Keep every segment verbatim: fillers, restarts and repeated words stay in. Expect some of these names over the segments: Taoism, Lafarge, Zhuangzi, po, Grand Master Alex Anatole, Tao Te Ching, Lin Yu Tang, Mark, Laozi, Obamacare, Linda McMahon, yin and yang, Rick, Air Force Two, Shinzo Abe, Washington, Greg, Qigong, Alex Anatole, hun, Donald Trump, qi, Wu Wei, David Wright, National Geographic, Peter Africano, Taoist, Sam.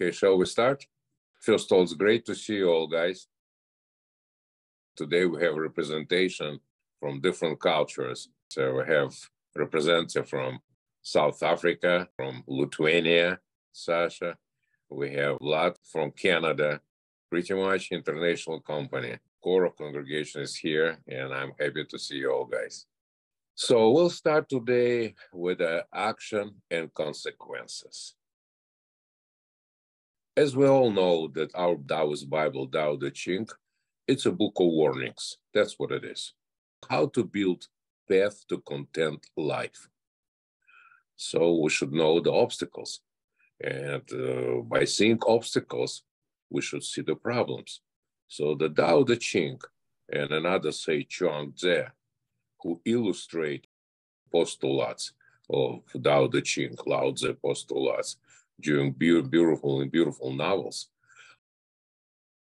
Okay, shall we start? First of all, it's great to see you all, guys. Today we have representation from different cultures. So we have representative from South Africa, from Lithuania, Sasha. We have Vlad from Canada, pretty much international company. Core of congregation is here, and I'm happy to see you all, guys. So we'll start today with uh, action and consequences. As we all know that our Taoist Bible, Tao Te Ching, it's a book of warnings. That's what it is. How to build path to content life. So we should know the obstacles. And uh, by seeing obstacles, we should see the problems. So the Tao Te Ching and another say Zhuangzi, who illustrate postulates of Tao Te Ching, Laozi postulates, during beautiful and beautiful novels.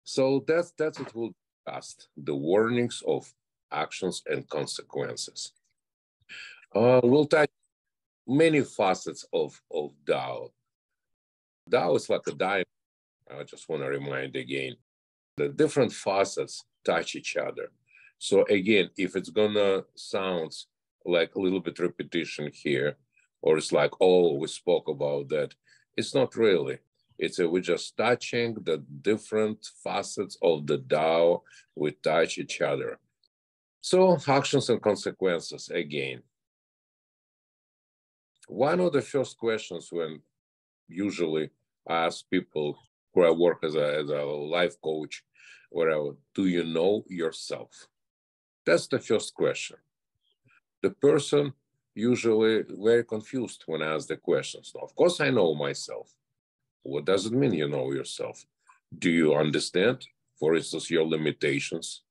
So that's, that's what we'll discuss, the warnings of actions and consequences. Uh, we'll touch many facets of, of Tao. Tao is like a diamond. I just want to remind again, the different facets touch each other. So again, if it's gonna sound like a little bit repetition here, or it's like, oh, we spoke about that, it's not really. It's a, we're just touching the different facets of the Tao. We touch each other. So actions and consequences again. One of the first questions when usually I ask people where I work as a, as a life coach, wherever, do you know yourself? That's the first question. The person usually very confused when I ask the questions. Now, of course, I know myself. What does it mean you know yourself? Do you understand, for instance, your limitations?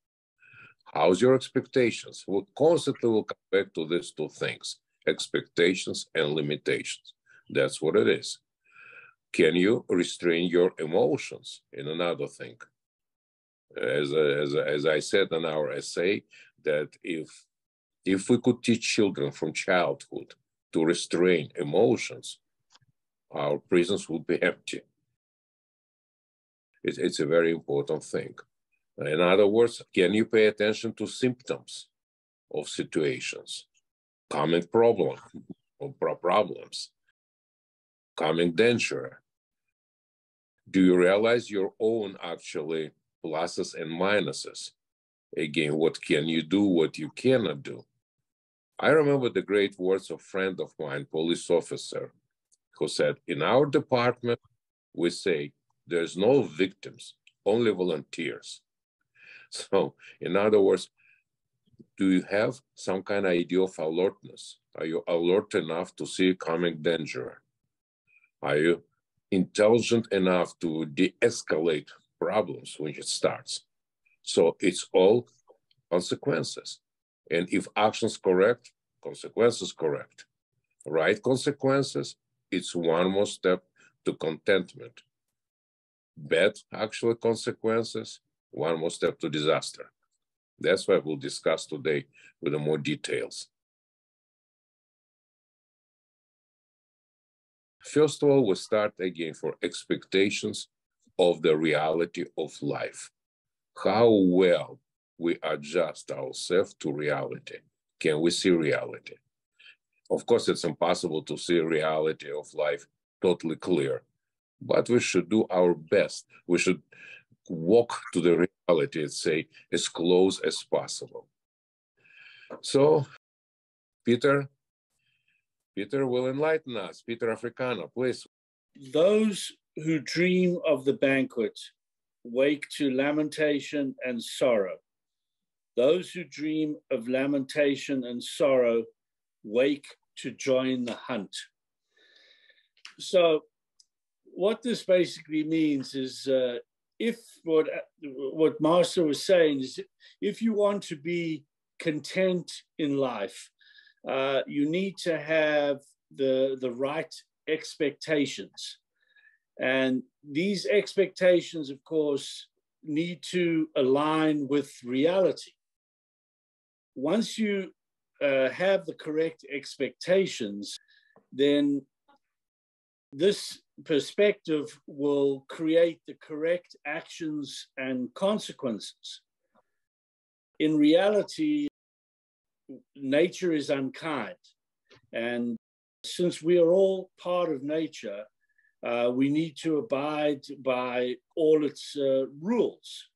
How's your expectations? We constantly will come back to these two things, expectations and limitations. That's what it is. Can you restrain your emotions in another thing? As, as, as I said in our essay, that if If we could teach children from childhood to restrain emotions, our prisons would be empty. It's, it's a very important thing. In other words, can you pay attention to symptoms of situations? Common problem or problems, common danger. Do you realize your own actually pluses and minuses? Again, what can you do, what you cannot do? I remember the great words of a friend of mine, police officer, who said, in our department, we say, there's no victims, only volunteers. So in other words, do you have some kind of idea of alertness? Are you alert enough to see coming danger? Are you intelligent enough to de-escalate problems when it starts? So it's all consequences. And if action's correct, consequences correct. Right consequences, it's one more step to contentment. Bad actual consequences, one more step to disaster. That's what we'll discuss today with more details. First of all, we'll start again for expectations of the reality of life. How well we adjust ourselves to reality. Can we see reality? Of course, it's impossible to see reality of life totally clear, but we should do our best. We should walk to the reality and say as close as possible. So Peter, Peter will enlighten us. Peter Africano, please. Those who dream of the banquet wake to lamentation and sorrow. Those who dream of lamentation and sorrow wake to join the hunt. So what this basically means is uh, if what, what Master was saying is if you want to be content in life, uh, you need to have the, the right expectations. And these expectations, of course, need to align with reality. Once you uh, have the correct expectations, then this perspective will create the correct actions and consequences. In reality, nature is unkind. And since we are all part of nature, uh, we need to abide by all its uh, rules.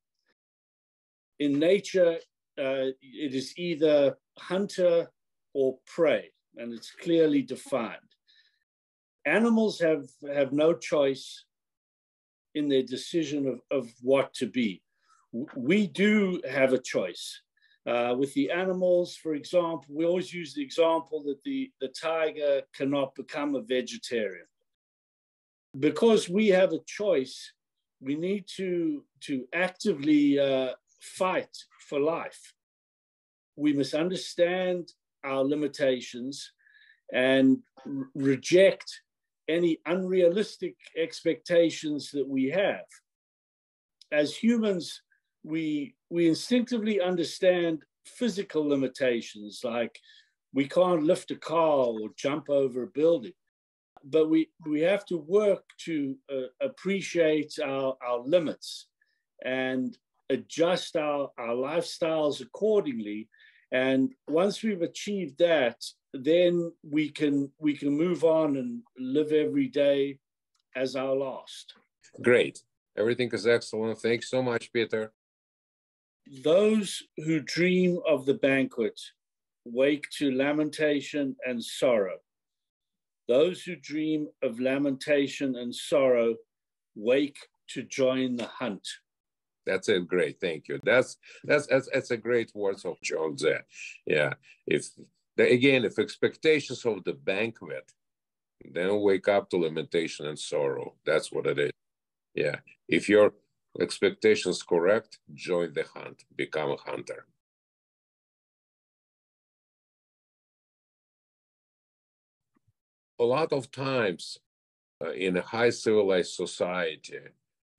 In nature, uh, it is either hunter or prey, and it's clearly defined. Animals have, have no choice in their decision of, of what to be. We do have a choice. Uh, with the animals, for example, we always use the example that the, the tiger cannot become a vegetarian. Because we have a choice, we need to, to actively uh, fight for life. We must understand our limitations and reject any unrealistic expectations that we have. As humans, we, we instinctively understand physical limitations, like we can't lift a car or jump over a building. But we, we have to work to uh, appreciate our, our limits and adjust our, our lifestyles accordingly. And once we've achieved that, then we can, we can move on and live every day as our last. Great. Everything is excellent. Thanks so much, Peter. Those who dream of the banquet wake to lamentation and sorrow. Those who dream of lamentation and sorrow wake to join the hunt. That's it. Great. Thank you. That's, that's, that's, that's a great words of Zhuangzi. Yeah. If, again, if expectations of the banquet, then wake up to lamentation and sorrow. That's what it is. Yeah. If your expectations correct, join the hunt, become a hunter. A lot of times uh, in a high civilized society,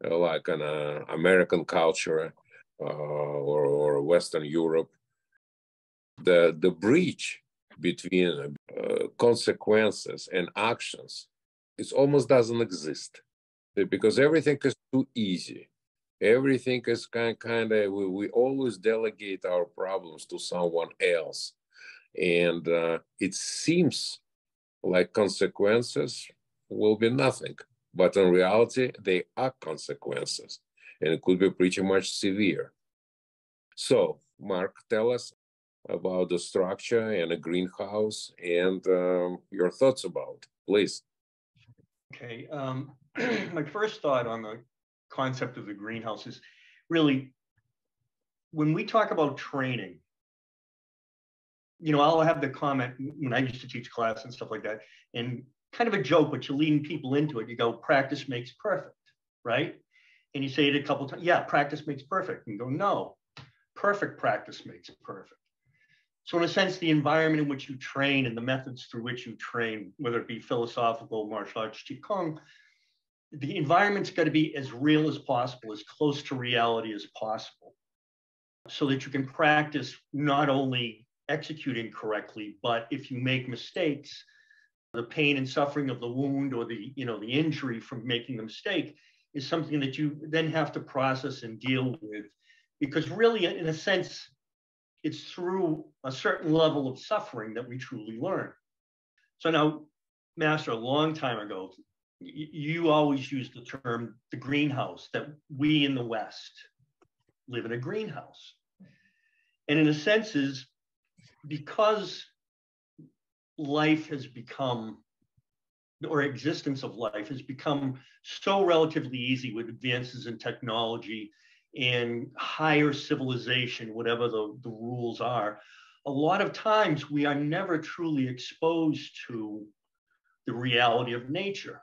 uh, like an uh, American culture uh, or, or Western Europe, the, the breach between uh, consequences and actions, it almost doesn't exist. Because everything is too easy. Everything is kind, kind of, we, we always delegate our problems to someone else. And uh, it seems like consequences will be nothing. But in reality, they are consequences. And it could be pretty much severe. So, Mark, tell us about the structure and a greenhouse and um, your thoughts about it, please. Okay. Um... My first thought on the concept of the greenhouse is really, when we talk about training, you know, I'll have the comment when I used to teach class and stuff like that, and kind of a joke, but you're leading people into it. You go, practice makes perfect, right? And you say it a couple of times, yeah, practice makes perfect. And go, no, perfect practice makes perfect. So in a sense, the environment in which you train and the methods through which you train, whether it be philosophical, martial arts, Qigong, the environment's got to be as real as possible, as close to reality as possible, so that you can practice not only executing correctly, but if you make mistakes, the pain and suffering of the wound or the, you know, the injury from making the mistake is something that you then have to process and deal with, because really, in a sense, it's through a certain level of suffering that we truly learn. So now, Master, a long time ago, you always use the term the greenhouse, that we in the West live in a greenhouse. And in a sense is because life has become, or existence of life has become so relatively easy with advances in technology and higher civilization, whatever the, the rules are, a lot of times we are never truly exposed to the reality of nature.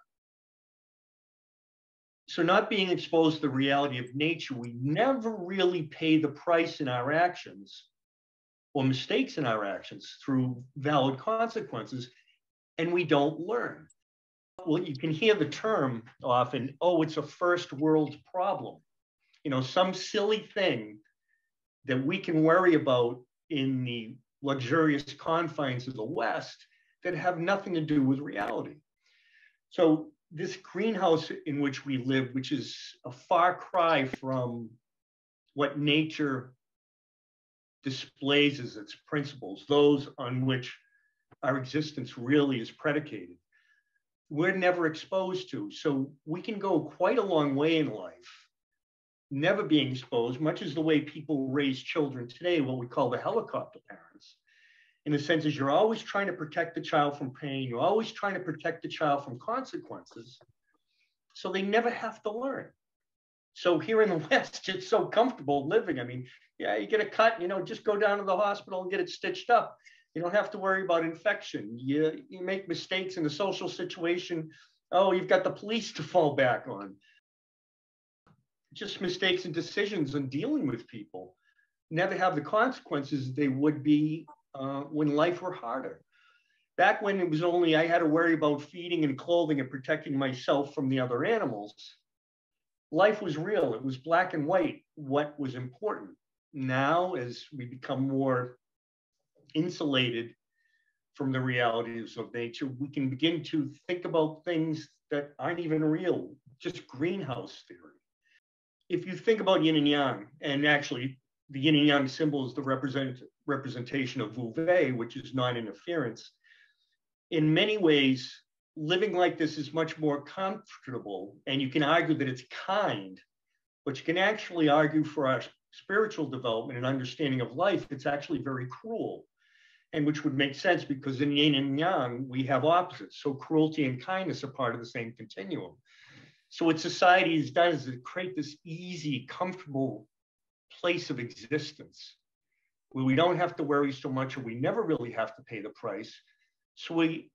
So not being exposed to the reality of nature, we never really pay the price in our actions or mistakes in our actions through valid consequences, and we don't learn. Well, you can hear the term often, oh, it's a first world problem. You know, some silly thing that we can worry about in the luxurious confines of the West that have nothing to do with reality. So this greenhouse in which we live, which is a far cry from what nature displays as its principles, those on which our existence really is predicated, we're never exposed to. So we can go quite a long way in life never being exposed, much as the way people raise children today, what we call the helicopter parents. In a sense, is you're always trying to protect the child from pain, you're always trying to protect the child from consequences, so they never have to learn. So here in the West, it's so comfortable living. I mean, yeah, you get a cut, you know, just go down to the hospital and get it stitched up. You don't have to worry about infection. You, you make mistakes in the social situation. Oh, you've got the police to fall back on. Just mistakes and decisions in dealing with people never have the consequences they would be uh, when life were harder. Back when it was only I had to worry about feeding and clothing and protecting myself from the other animals, life was real. It was black and white, what was important. Now, as we become more insulated from the realities of nature, we can begin to think about things that aren't even real, just greenhouse theory. If you think about yin and yang, and actually the yin and yang symbol is the represent, representation of Wu Wei, which is non-interference. In many ways, living like this is much more comfortable, and you can argue that it's kind, but you can actually argue for our spiritual development and understanding of life, it's actually very cruel, and which would make sense because in yin and yang, we have opposites. So cruelty and kindness are part of the same continuum. So what society has done is to create this easy, comfortable place of existence where we don't have to worry so much or we never really have to pay the price. So we,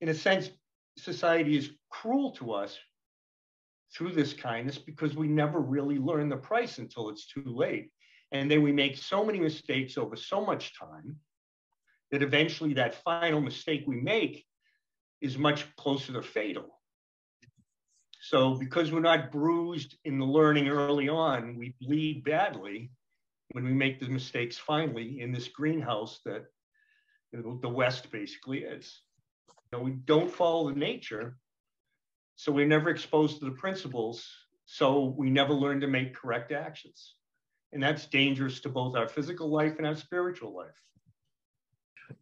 in a sense, society is cruel to us through this kindness because we never really learn the price until it's too late. And then we make so many mistakes over so much time that eventually that final mistake we make is much closer to fatal. So because we're not bruised in the learning early on, we bleed badly when we make the mistakes finally in this greenhouse that the West basically is. You know, we don't follow the nature, so we're never exposed to the principles, so we never learn to make correct actions. And that's dangerous to both our physical life and our spiritual life.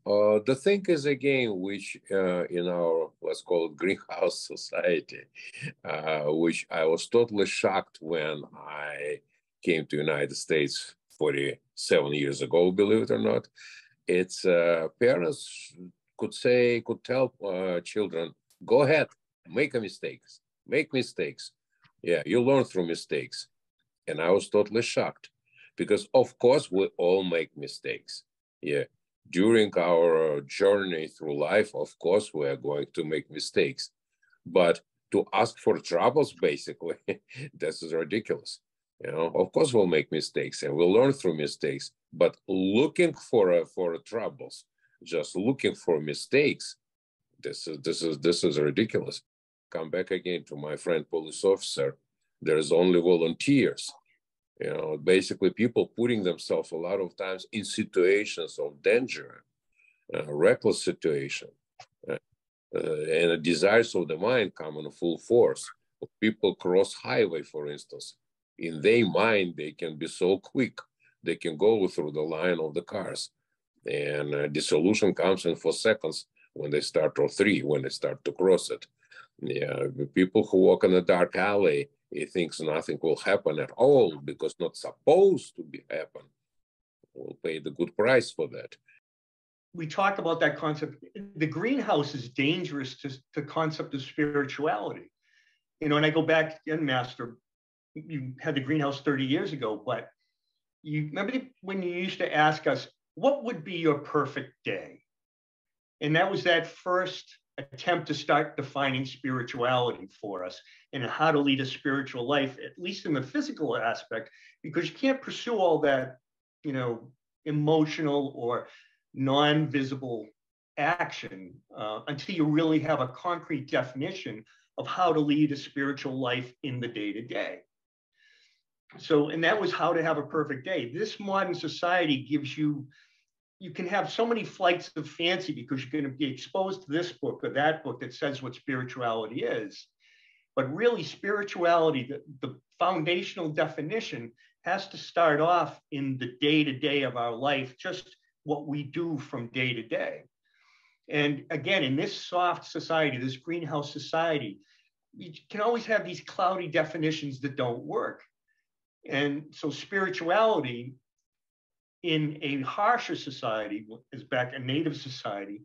Uh, the thing is, again, which uh, in our, let's call it greenhouse society, uh, which I was totally shocked when I came to the United States forty-seven years ago, believe it or not. It's uh, parents could say, could tell uh, children, go ahead, make a mistake, make mistakes. Yeah, you learn through mistakes. And I was totally shocked because, of course, we all make mistakes. Yeah. During our journey through life, of course, we are going to make mistakes. But to ask for troubles, basically, this is ridiculous. You know, of course, we'll make mistakes and we'll learn through mistakes. But looking for uh, for troubles, just looking for mistakes, this is this is this is ridiculous. Come back again to my friend police officer. There is only volunteers. You know, basically people putting themselves a lot of times in situations of danger, uh, reckless situation, uh, uh, and the desires of the mind come in full force. People cross highway, for instance. In their mind, they can be so quick. They can go through the line of the cars. And uh, dissolution comes in for seconds when they start, or three, when they start to cross it. Yeah, people who walk in a dark alley, he thinks nothing will happen at all because not supposed to be happen. We'll pay the good price for that. We talk about that concept. The greenhouse is dangerous to the concept of spirituality. You know, and I go back again, Master, you had the greenhouse thirty years ago, but you remember when you used to ask us, what would be your perfect day? And that was that first attempt to start defining spirituality for us and how to lead a spiritual life, at least in the physical aspect, because you can't pursue all that, you know, emotional or non-visible action uh, until you really have a concrete definition of how to lead a spiritual life in the day-to-day. So, and that was how to have a perfect day. This modern society gives you you can have so many flights of fancy because you're going to be exposed to this book or that book that says what spirituality is. But really, spirituality, the, the foundational definition, has to start off in the day-to-day of our life, just what we do from day to day. And again, in this soft society, this greenhouse society, you can always have these cloudy definitions that don't work. And so spirituality in a harsher society, as back a native society,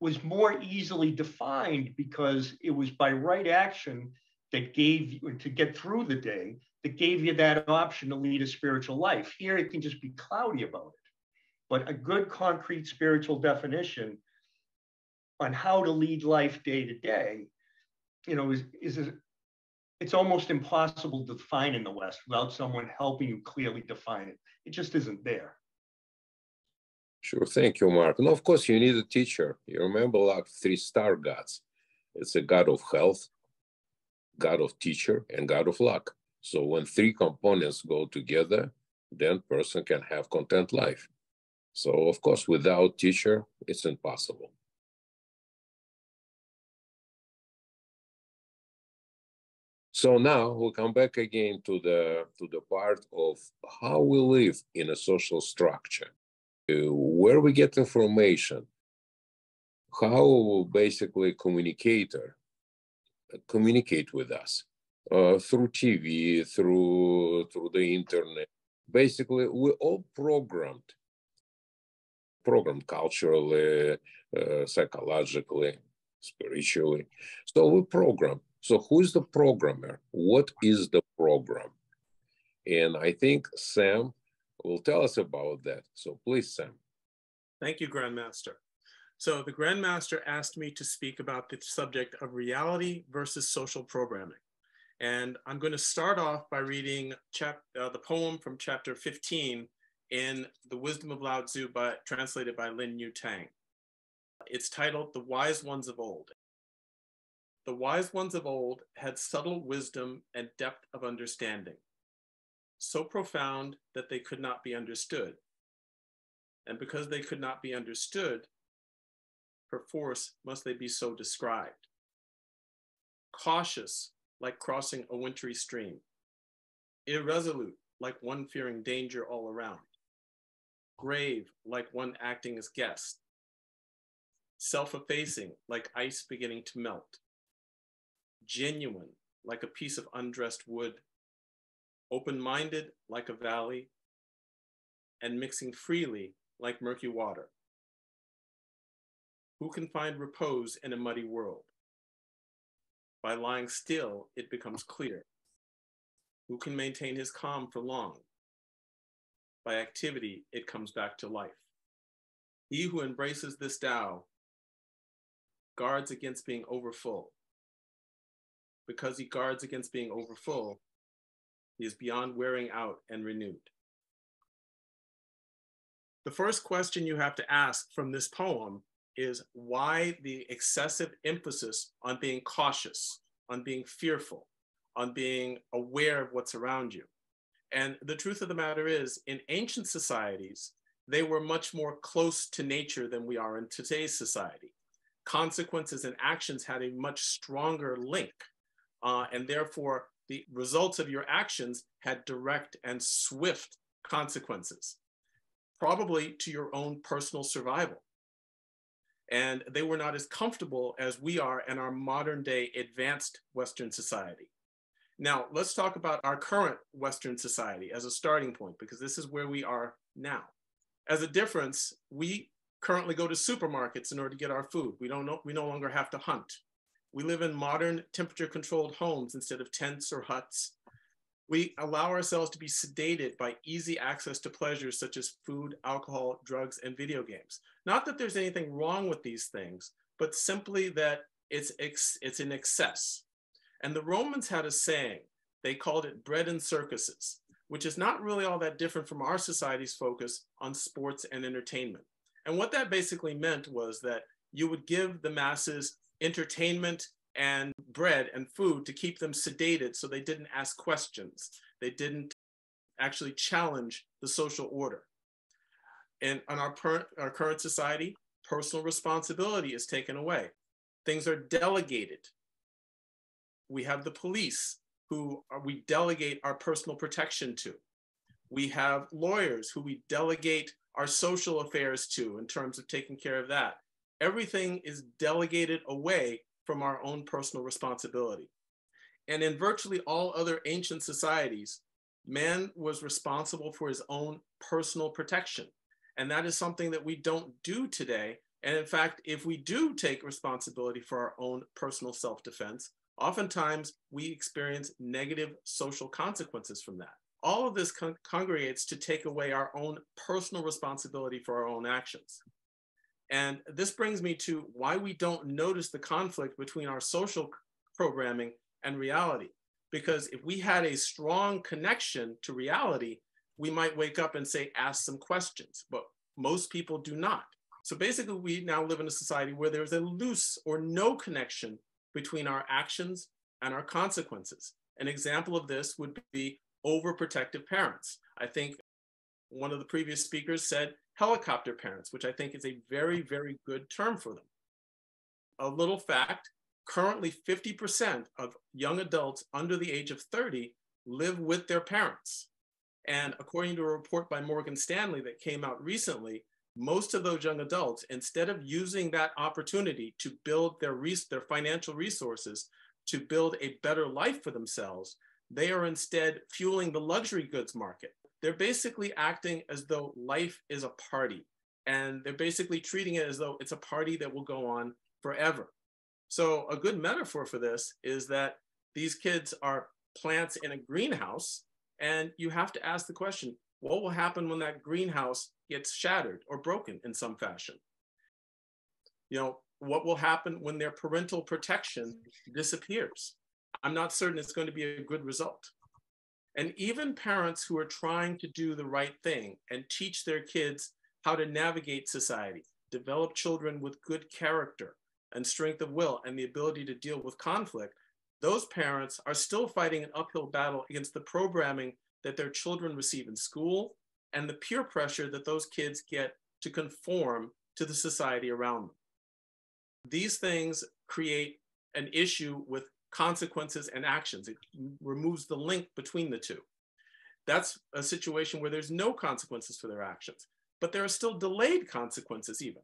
was more easily defined because it was by right action that gave you, to get through the day, that gave you that option to lead a spiritual life. Here, it can just be cloudy about it. But a good concrete spiritual definition on how to lead life day to day, you know, is, is a, it's almost impossible to define in the West without someone helping you clearly define it. It just isn't there. Sure, thank you, Mark. And of course, you need a teacher. You remember like three star gods. It's a god of health, god of teacher, and god of luck. So when three components go together, then person can have content life. So of course, without teacher, it's impossible. So now we'll come back again to the, to the part of how we live in a social structure, where we get information, how basically communicator communicate with us uh, through T V, through, through the internet. Basically, we're all programmed, programmed culturally, uh, psychologically, spiritually. So we're programmed. So who is the programmer? What is the program? And I think Sam will tell us about that. So please, Sam. Thank you, Grandmaster. So the Grandmaster asked me to speak about the subject of reality versus social programming. And I'm going to start off by reading chap uh, the poem from chapter fifteen in The Wisdom of Laozi, by, translated by Lin Yu Tang. It's titled The Wise Ones of Old. The wise ones of old had subtle wisdom and depth of understanding, so profound that they could not be understood. And because they could not be understood, perforce must they be so described. Cautious, like crossing a wintry stream. Irresolute, like one fearing danger all around. Grave, like one acting as guest. Self-effacing, like ice beginning to melt. Genuine, like a piece of undressed wood, open-minded, like a valley, and mixing freely, like murky water. Who can find repose in a muddy world? By lying still, it becomes clear. Who can maintain his calm for long? By activity, it comes back to life. He who embraces this Tao guards against being overfull. Because he guards against being overfull, he is beyond wearing out and renewed. The first question you have to ask from this poem is why the excessive emphasis on being cautious, on being fearful, on being aware of what's around you. And the truth of the matter is, in ancient societies, they were much more close to nature than we are in today's society. Consequences and actions had a much stronger link. Uh, and therefore, the results of your actions had direct and swift consequences, probably to your own personal survival. And they were not as comfortable as we are in our modern day advanced Western society. Now, let's talk about our current Western society as a starting point, because this is where we are now. As a difference, we currently go to supermarkets in order to get our food. We don't know, we no longer have to hunt. We live in modern temperature-controlled homes instead of tents or huts. We allow ourselves to be sedated by easy access to pleasures such as food, alcohol, drugs, and video games. Not that there's anything wrong with these things, but simply that it's, ex it's in excess. And the Romans had a saying, they called it bread and circuses, which is not really all that different from our society's focus on sports and entertainment. And what that basically meant was that you would give the masses entertainment and bread and food to keep them sedated so they didn't ask questions. They didn't actually challenge the social order. And on our, per our current society, personal responsibility is taken away. Things are delegated. We have the police who are, we delegate our personal protection to. We have lawyers who we delegate our social affairs to in terms of taking care of that. Everything is delegated away from our own personal responsibility. And in virtually all other ancient societies, man was responsible for his own personal protection. And that is something that we don't do today. And in fact, if we do take responsibility for our own personal self-defense, oftentimes we experience negative social consequences from that. All of this con- congregates to take away our own personal responsibility for our own actions. And this brings me to why we don't notice the conflict between our social programming and reality. Because if we had a strong connection to reality, we might wake up and say, ask some questions, but most people do not. So basically we now live in a society where there's a loose or no connection between our actions and our consequences. An example of this would be overprotective parents. I think one of the previous speakers said helicopter parents, which I think is a very, very good term for them. A little fact, currently fifty percent of young adults under the age of thirty live with their parents. And according to a report by Morgan Stanley that came out recently, most of those young adults, instead of using that opportunity to build their, res- their financial resources to build a better life for themselves, they are instead fueling the luxury goods market. They're basically acting as though life is a party, and they're basically treating it as though it's a party that will go on forever. So a good metaphor for this is that these kids are plants in a greenhouse, and you have to ask the question, what will happen when that greenhouse gets shattered or broken in some fashion? You know, what will happen when their parental protection disappears? I'm not certain it's going to be a good result. And even parents who are trying to do the right thing and teach their kids how to navigate society, develop children with good character and strength of will and the ability to deal with conflict, those parents are still fighting an uphill battle against the programming that their children receive in school and the peer pressure that those kids get to conform to the society around them. These things create an issue with consequences and actions. It removes the link between the two. That's a situation where there's no consequences for their actions, but there are still delayed consequences even.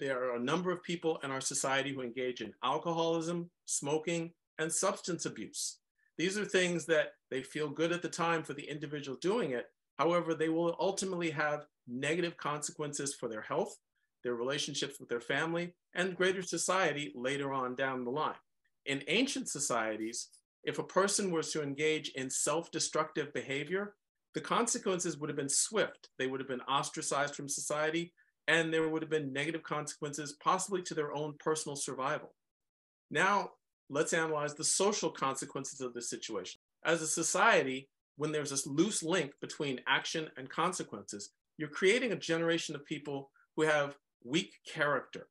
There are a number of people in our society who engage in alcoholism, smoking, and substance abuse. These are things that they feel good at the time for the individual doing it. However, they will ultimately have negative consequences for their health, their relationships with their family, and greater society later on down the line. In ancient societies, if a person was to engage in self-destructive behavior, the consequences would have been swift. They would have been ostracized from society, and there would have been negative consequences, possibly to their own personal survival. Now, let's analyze the social consequences of this situation. As a society, when there's this loose link between action and consequences, you're creating a generation of people who have weak character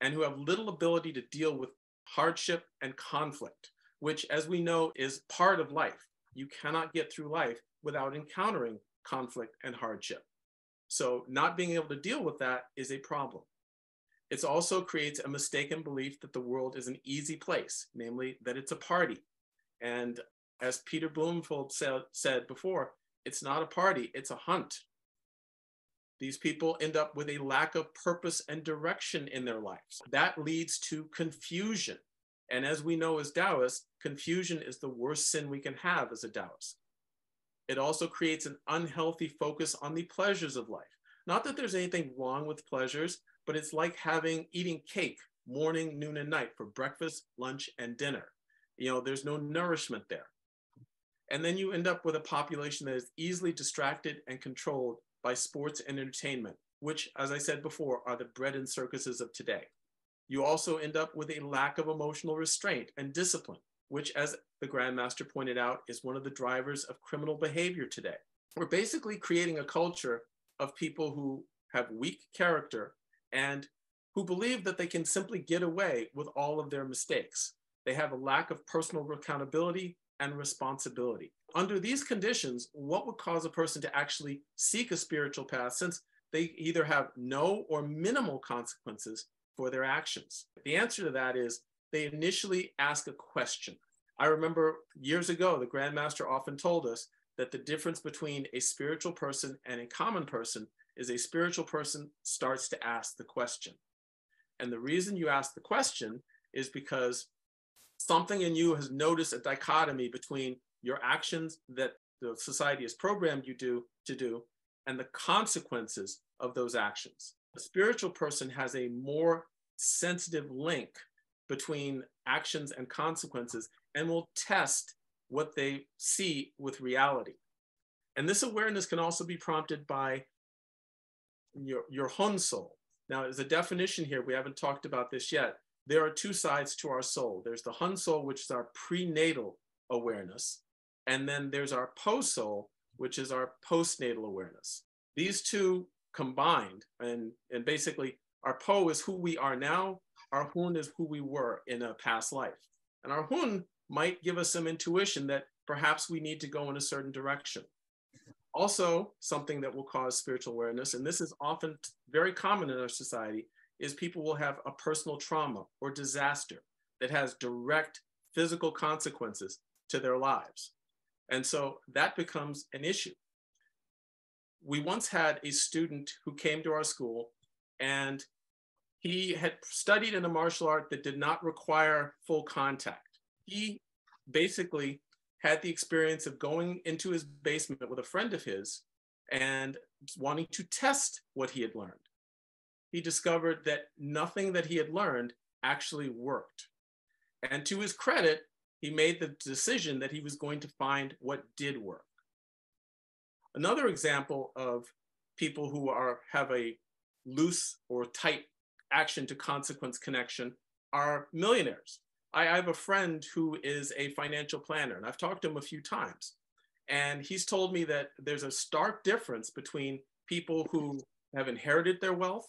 and who have little ability to deal with hardship and conflict, which, as we know, is part of life. You cannot get through life without encountering conflict and hardship. So not being able to deal with that is a problem. It also creates a mistaken belief that the world is an easy place, namely that it's a party. And as Peter Blumenfeld said before, it's not a party, it's a hunt. These people end up with a lack of purpose and direction in their lives. That leads to confusion. And as we know as Taoists, confusion is the worst sin we can have as a Taoist. It also creates an unhealthy focus on the pleasures of life. Not that there's anything wrong with pleasures, but it's like having eating cake morning, noon, and night for breakfast, lunch, and dinner. You know, there's no nourishment there. And then you end up with a population that is easily distracted and controlled by sports and entertainment, which, as I said before, are the bread and circuses of today. You also end up with a lack of emotional restraint and discipline, which, as the Grand Master pointed out, is one of the drivers of criminal behavior today. We're basically creating a culture of people who have weak character and who believe that they can simply get away with all of their mistakes. They have a lack of personal accountability and responsibility. Under these conditions, what would cause a person to actually seek a spiritual path, since they either have no or minimal consequences for their actions? The answer to that is they initially ask a question. I remember years ago, the Grand Master often told us that the difference between a spiritual person and a common person is a spiritual person starts to ask the question. And the reason you ask the question is because something in you has noticed a dichotomy between your actions that the society has programmed you do, to do and the consequences of those actions. A spiritual person has a more sensitive link between actions and consequences and will test what they see with reality. And this awareness can also be prompted by your, your hun soul. Now, there's a definition here. We haven't talked about this yet. There are two sides to our soul. There's the hun soul, which is our prenatal awareness. And then there's our po soul, which is our postnatal awareness. These two combined, and, and basically our po is who we are now, our hun is who we were in a past life. And our hun might give us some intuition that perhaps we need to go in a certain direction. Also, something that will cause spiritual awareness, and this is often very common in our society, is people will have a personal trauma or disaster that has direct physical consequences to their lives. And so that becomes an issue. We once had a student who came to our school, and he had studied in a martial art that did not require full contact. He basically had the experience of going into his basement with a friend of his and wanting to test what he had learned. He discovered that nothing that he had learned actually worked. And to his credit, he made the decision that he was going to find what did work. Another example of people who are, have a loose or tight action to consequence connection are millionaires. I have a friend who is a financial planner, and I've talked to him a few times. And he's told me that there's a stark difference between people who have inherited their wealth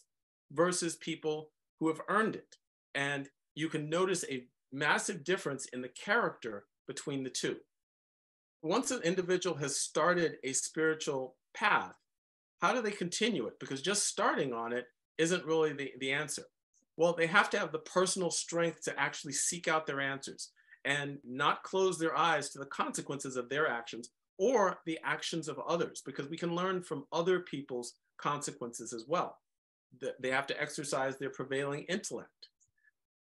versus people who have earned it. And you can notice a massive difference in the character between the two. Once an individual has started a spiritual path, how do they continue it? Because just starting on it isn't really the, the answer. Well, they have to have the personal strength to actually seek out their answers and not close their eyes to the consequences of their actions or the actions of others, because we can learn from other people's consequences as well. They have to exercise their prevailing intellect.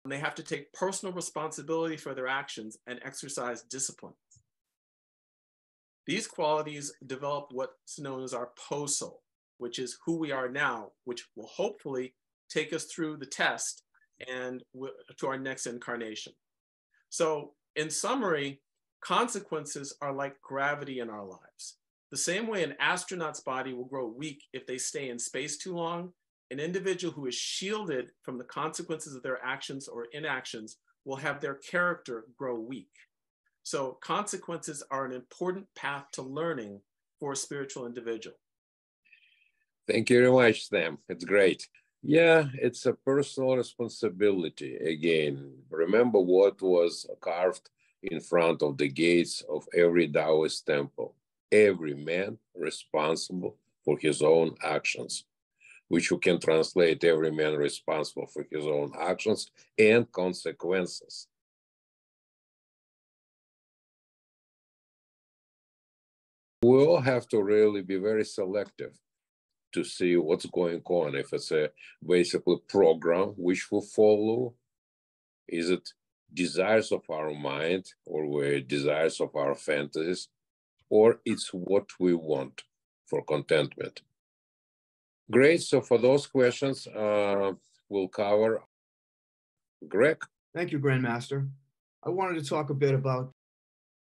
And they have to take personal responsibility for their actions and exercise discipline. These qualities develop what's known as our po soul, which is who we are now, which will hopefully take us through the test and to our next incarnation. So in summary, consequences are like gravity in our lives. The same way an astronaut's body will grow weak if they stay in space too long, an individual who is shielded from the consequences of their actions or inactions will have their character grow weak. So consequences are an important path to learning for a spiritual individual. Thank you very much, Sam. It's great. Yeah, it's a personal responsibility. Again, remember what was carved in front of the gates of every Taoist temple. Every man responsible for his own actions, which you can translate every man responsible for his own actions and consequences. We all have to really be very selective to see what's going on. If it's a basically program which we follow, is it desires of our mind or we're desires of our fantasies, or it's what we want for contentment. Great. So for those questions, uh, we'll cover Greg. Thank you, Grandmaster. I wanted to talk a bit about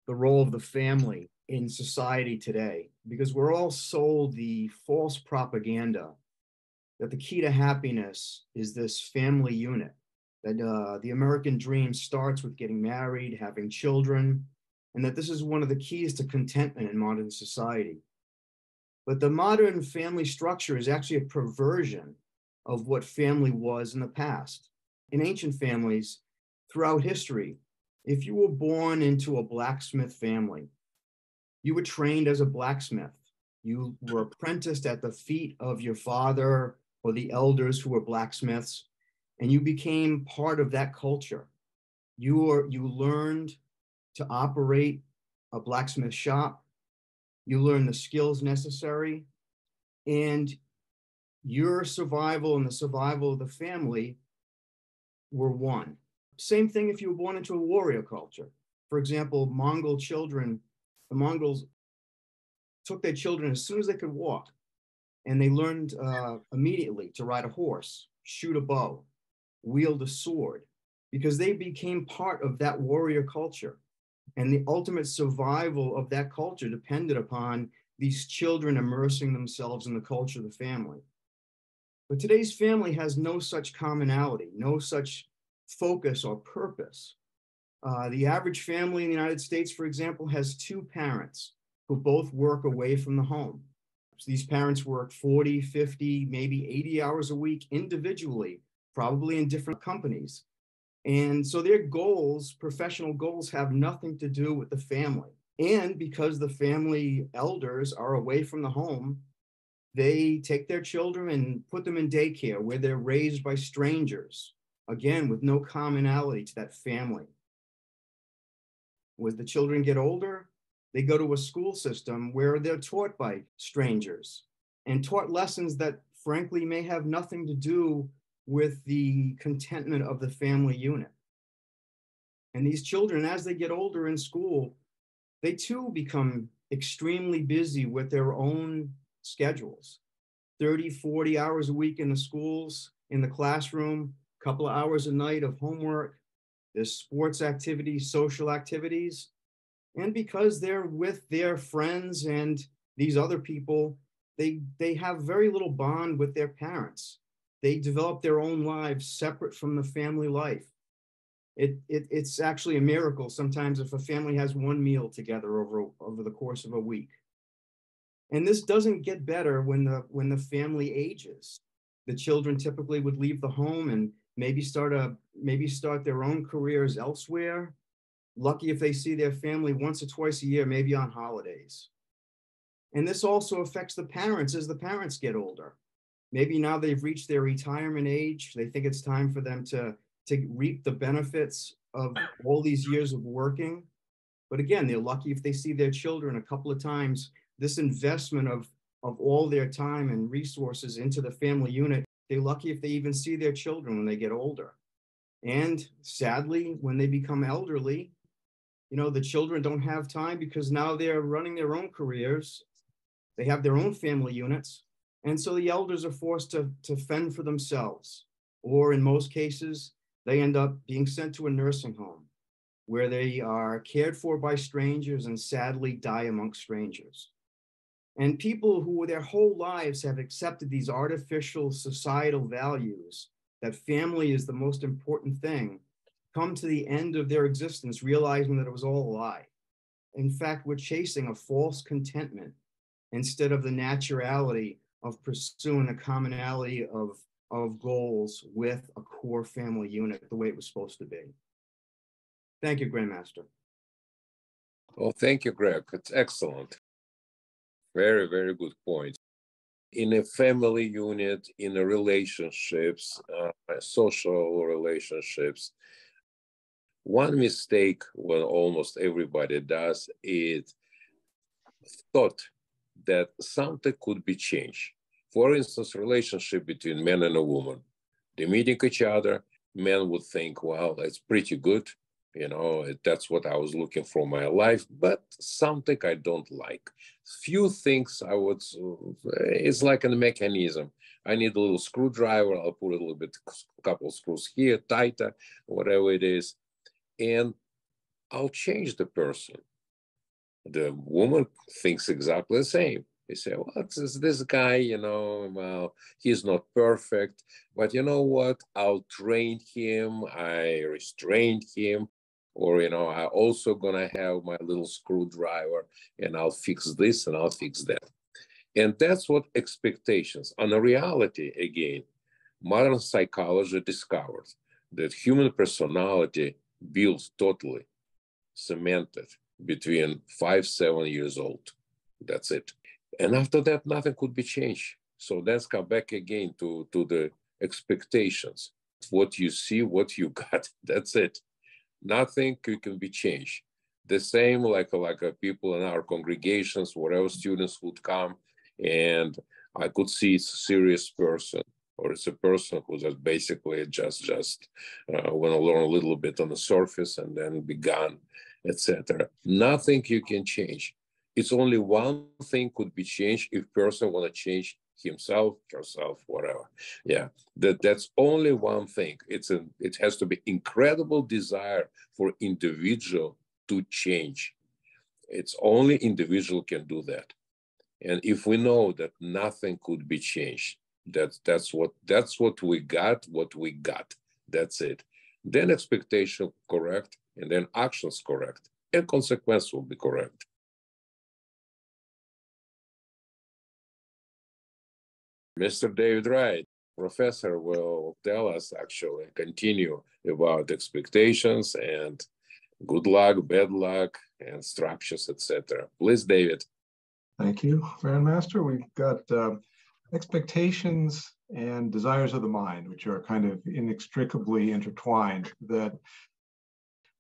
the role of the family in society today, because we're all sold the false propaganda that the key to happiness is this family unit, that uh, the American dream starts with getting married, having children, and that this is one of the keys to contentment in modern society. But the modern family structure is actually a perversion of what family was in the past. In ancient families throughout history, if you were born into a blacksmith family, you were trained as a blacksmith. You were apprenticed at the feet of your father or the elders who were blacksmiths, and you became part of that culture. You were, you learned to operate a blacksmith shop. You learn the skills necessary, and your survival and the survival of the family were one. Same thing if you were born into a warrior culture. For example, Mongol children, the Mongols took their children as soon as they could walk, and they learned uh, immediately to ride a horse, shoot a bow, wield a sword, because they became part of that warrior culture. And the ultimate survival of that culture depended upon these children immersing themselves in the culture of the family. But today's family has no such commonality, no such focus or purpose. Uh, the average family in the United States, for example, has two parents who both work away from the home. So these parents work forty, fifty, maybe eighty hours a week individually, probably in different companies. And so their goals, professional goals, have nothing to do with the family. And because the family elders are away from the home, they take their children and put them in daycare where they're raised by strangers, again, with no commonality to that family. As the children get older, they go to a school system where they're taught by strangers and taught lessons that, frankly, may have nothing to do with the contentment of the family unit. And these children, as they get older in school, they too become extremely busy with their own schedules. thirty, forty hours a week in the schools, in the classroom, a couple of hours a night of homework, there's sports activities, social activities. And because they're with their friends and these other people, they, they have very little bond with their parents. They develop their own lives separate from the family life. It, it, it's actually a miracle sometimes if a family has one meal together over, over the course of a week. And this doesn't get better when the, when the family ages. The children typically would leave the home and maybe start, a, maybe start their own careers elsewhere. Lucky if they see their family once or twice a year, maybe on holidays. And this also affects the parents as the parents get older. Maybe now they've reached their retirement age. They think it's time for them to, to reap the benefits of all these years of working. But again, they're lucky if they see their children a couple of times. This investment of, of all their time and resources into the family unit, they're lucky if they even see their children when they get older. And sadly, when they become elderly, you know, the children don't have time because now they're running their own careers. They have their own family units. And so the elders are forced to, to fend for themselves, or in most cases, they end up being sent to a nursing home where they are cared for by strangers and sadly die amongst strangers. And people who their whole lives have accepted these artificial societal values, that family is the most important thing, come to the end of their existence realizing that it was all a lie. In fact, we're chasing a false contentment instead of the naturality of pursuing a commonality of, of goals with a core family unit the way it was supposed to be. Thank you, Grandmaster. Well, thank you, Greg. It's excellent. Very, very good point. In a family unit, in a relationships, uh, social relationships, one mistake when almost everybody does is thought that something could be changed. For instance, relationship between man and a woman. They meeting each other, men would think, well, that's pretty good. You know, that's what I was looking for in my life, but something I don't like. Few things I would, it's like a mechanism. I need a little screwdriver, I'll put a little bit, couple screws here, tighter, whatever it is, and I'll change the person. The woman thinks exactly the same. They say, well, it's, it's this guy, you know, well, he's not perfect, but you know what? I'll train him, I restrained him, or, you know, I also gonna have my little screwdriver and I'll fix this and I'll fix that. And that's what expectations. On the reality, again, modern psychology discovered that human personality builds totally, cemented, between five, seven years old. That's it. And after that, nothing could be changed. So that's come back again to, to the expectations. What you see, what you got, that's it. Nothing can be changed. the same, like, like uh, people in our congregations, wherever students would come, and I could see it's a serious person, or it's a person who just basically just, just uh, want to learn a little bit on the surface and then be gone, et cetera. Nothing you can change. It's only one thing could be changed if person want to change himself, herself, whatever. Yeah, that, that's only one thing. It's a, it has to be incredible desire for individual to change. It's only individual can do that. And if we know that nothing could be changed, that's that's what that's what we got, what we got. That's it. Then expectation correct, and then actions correct, and consequence will be correct. Mister David Wright, professor, will tell us actually, continue about expectations and good luck, bad luck, and structures, et cetera. Please, David. Thank you, Grandmaster. We've got uh, expectations and desires of the mind, which are kind of inextricably intertwined, that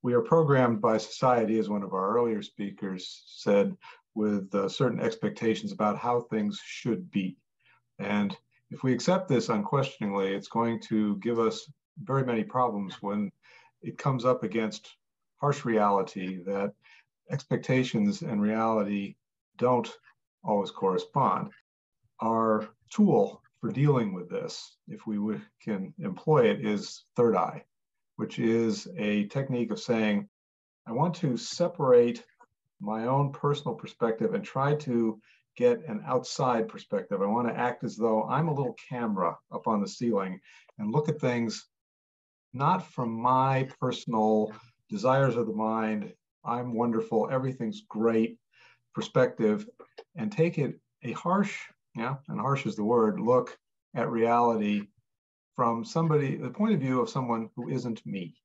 we are programmed by society, as one of our earlier speakers said, with uh, certain expectations about how things should be. And if we accept this unquestioningly, it's going to give us very many problems when it comes up against harsh reality that expectations and reality don't always correspond. Our tool for dealing with this, if we can employ it, is third eye, which is a technique of saying, I want to separate my own personal perspective and try to get an outside perspective. I want to act as though I'm a little camera up on the ceiling and look at things not from my personal desires of the mind, I'm wonderful, everything's great perspective, and take it a harsh, yeah, and harsh is the word, look at reality from somebody, the point of view of someone who isn't me.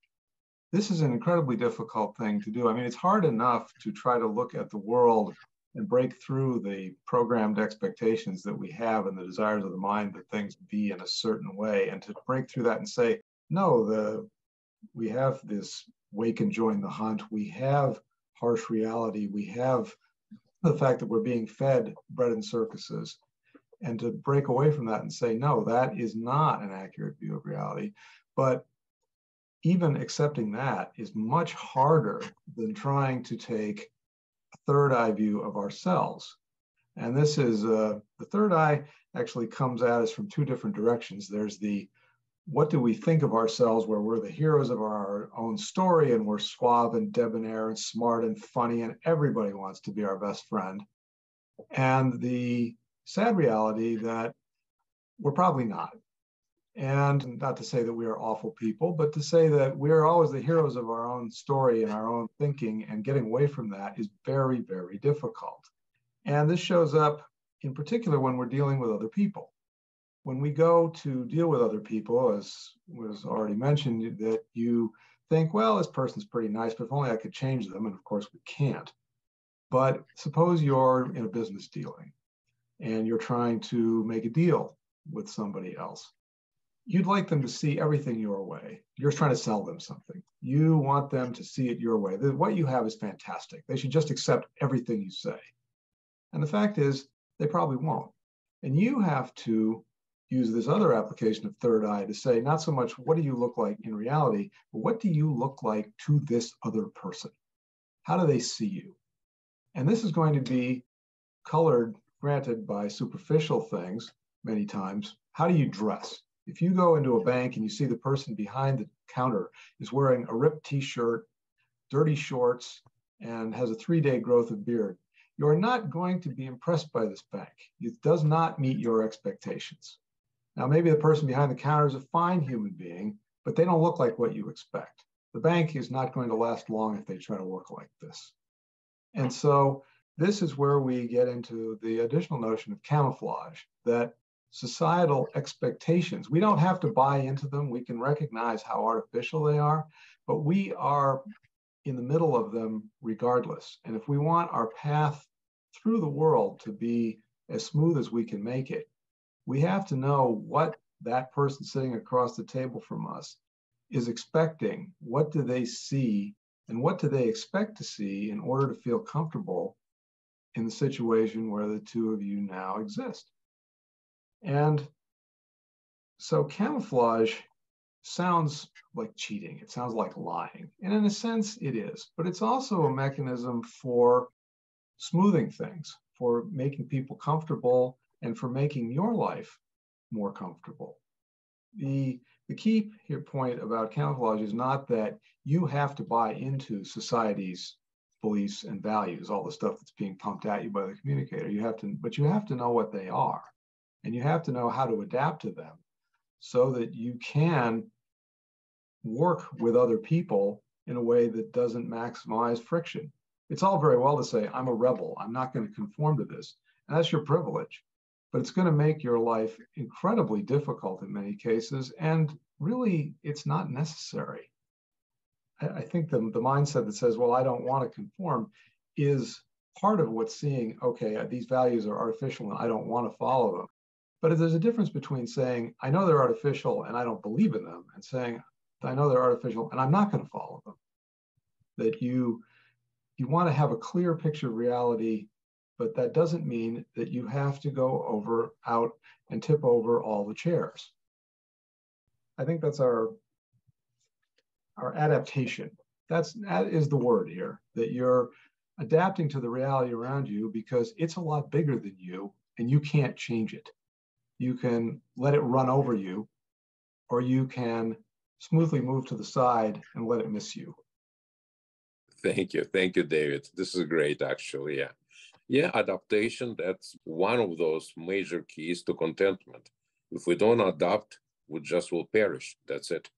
This is an incredibly difficult thing to do. I mean, it's hard enough to try to look at the world and break through the programmed expectations that we have and the desires of the mind that things be in a certain way, and to break through that and say, no, the we have this wake and join the hunt, we have harsh reality, we have the fact that we're being fed bread and circuses, and to break away from that and say, no, that is not an accurate view of reality. But even accepting that is much harder than trying to take third eye view of ourselves. And this is, uh, the third eye actually comes at us from two different directions. There's the, what do we think of ourselves, where we're the heroes of our own story and we're suave and debonair and smart and funny and everybody wants to be our best friend. And the sad reality that we're probably not. And not to say that we are awful people, but to say that we are always the heroes of our own story and our own thinking, and getting away from that is very, very difficult. And this shows up in particular when we're dealing with other people. When we go to deal with other people, as was already mentioned, that you think, well, this person's pretty nice, but if only I could change them, and of course we can't. But suppose you're in a business dealing and you're trying to make a deal with somebody else. You'd like them to see everything your way. You're trying to sell them something. You want them to see it your way. What you have is fantastic. They should just accept everything you say. And the fact is, they probably won't. And you have to use this other application of third eye to say, not so much what do you look like in reality, but what do you look like to this other person? How do they see you? And this is going to be colored, granted, by superficial things many times. How do you dress? If you go into a bank and you see the person behind the counter is wearing a ripped t-shirt, dirty shorts, and has a three-day growth of beard, you're not going to be impressed by this bank. It does not meet your expectations. Now, maybe the person behind the counter is a fine human being, but they don't look like what you expect. The bank is not going to last long if they try to work like this. And so this is where we get into the additional notion of camouflage, that societal expectations, we don't have to buy into them. We can recognize how artificial they are, but we are in the middle of them regardless. And if we want our path through the world to be as smooth as we can make it, we have to know what that person sitting across the table from us is expecting. What do they see and what do they expect to see in order to feel comfortable in the situation where the two of you now exist. And so camouflage sounds like cheating. It sounds like lying. And in a sense, it is. But it's also a mechanism for smoothing things, for making people comfortable and for making your life more comfortable. The, the key here point about camouflage is not that you have to buy into society's beliefs and values, all the stuff that's being pumped at you by the communicator. You have to, but you have to know what they are, and you have to know how to adapt to them so that you can work with other people in a way that doesn't maximize friction. It's all very well to say, I'm a rebel, I'm not going to conform to this. And that's your privilege, but it's going to make your life incredibly difficult in many cases. And really, it's not necessary. I think the, the mindset that says, well, I don't want to conform is part of what's seeing, okay, these values are artificial and I don't want to follow them. But there's a difference between saying, I know they're artificial and I don't believe in them, and saying, I know they're artificial and I'm not going to follow them. That you, you want to have a clear picture of reality, but that doesn't mean that you have to go over, out, and tip over all the chairs. I think that's our Or adaptation. That's, that is the word here, that you're adapting to the reality around you because it's a lot bigger than you and you can't change it. You can let it run over you, or you can smoothly move to the side and let it miss you. Thank you. Thank you, David. This is great, actually. Yeah. Yeah, adaptation, that's one of those major keys to contentment. If we don't adapt, we just will perish. That's it.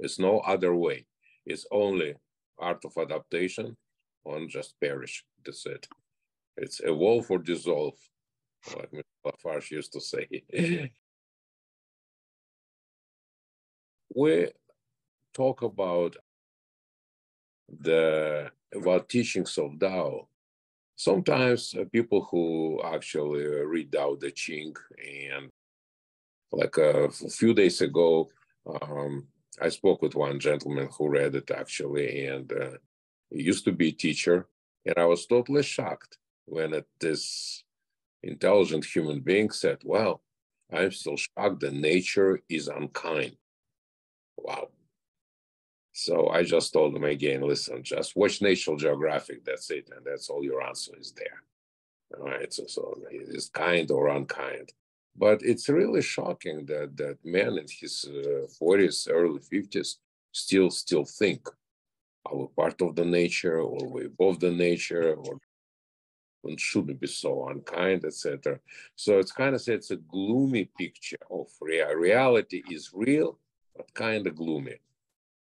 It's no other way. It's only art of adaptation on just perish. That's it. It's evolve or dissolve, like Mister Lafarge used to say. We talk about the about teachings of Tao. Sometimes uh, people who actually read Tao Te Ching, and like uh, a few days ago, um, I spoke with one gentleman who read it, actually, and uh, he used to be a teacher, and I was totally shocked when it, this intelligent human being said, well, I'm still shocked that nature is unkind. Wow. So I just told him again, listen, just watch National Geographic, that's it, and that's all your answer is there. All right, so, so it is kind or unkind. But it's really shocking that that man in his uh, forties, early fifties, still still think, are we part of the nature, or we above the nature, or shouldn't be so unkind, et cetera. So it's kind of it's a gloomy picture of rea reality is real, but kind of gloomy.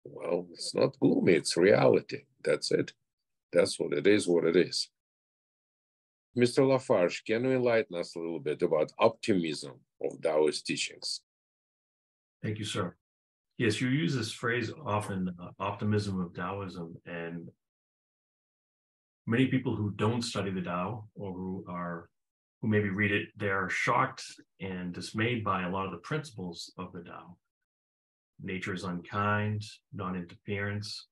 Well, it's not gloomy; it's reality. That's it. That's what it is. What it is. Mister Lafarge, can you enlighten us a little bit about optimism of Taoist teachings? Thank you, sir. Yes, you use this phrase often, uh, optimism of Taoism, and many people who don't study the Tao, or who are, who maybe read it, they are shocked and dismayed by a lot of the principles of the Tao. Nature is unkind, non-interference.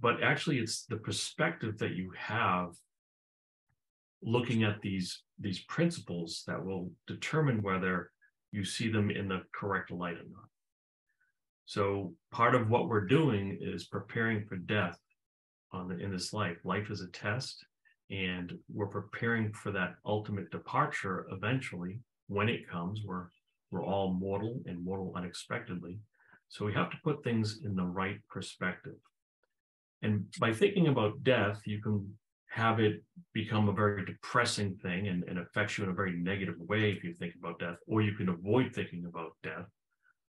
But actually, it's the perspective that you have looking at these these principles that will determine whether you see them in the correct light or not. So part of what we're doing is preparing for death on the, in this life. Life is a test, and we're preparing for that ultimate departure eventually. When it comes, we're, we're all mortal, and mortal unexpectedly. So we have to put things in the right perspective. And by thinking about death, you can have it become a very depressing thing and, and affects you in a very negative way if you think about death, or you can avoid thinking about death,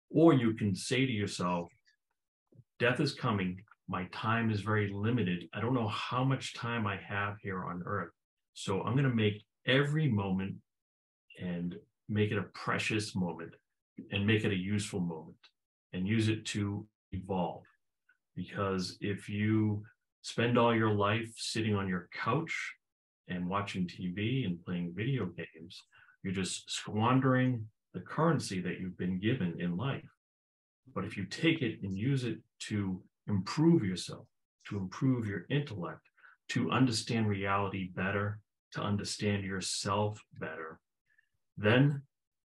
or you can say to yourself, death is coming, my time is very limited, I don't know how much time I have here on earth, so I'm going to make every moment and make it a precious moment and make it a useful moment and use it to evolve. Because if you spend all your life sitting on your couch and watching T V and playing video games, you're just squandering the currency that you've been given in life. But if you take it and use it to improve yourself, to improve your intellect, to understand reality better, to understand yourself better. Then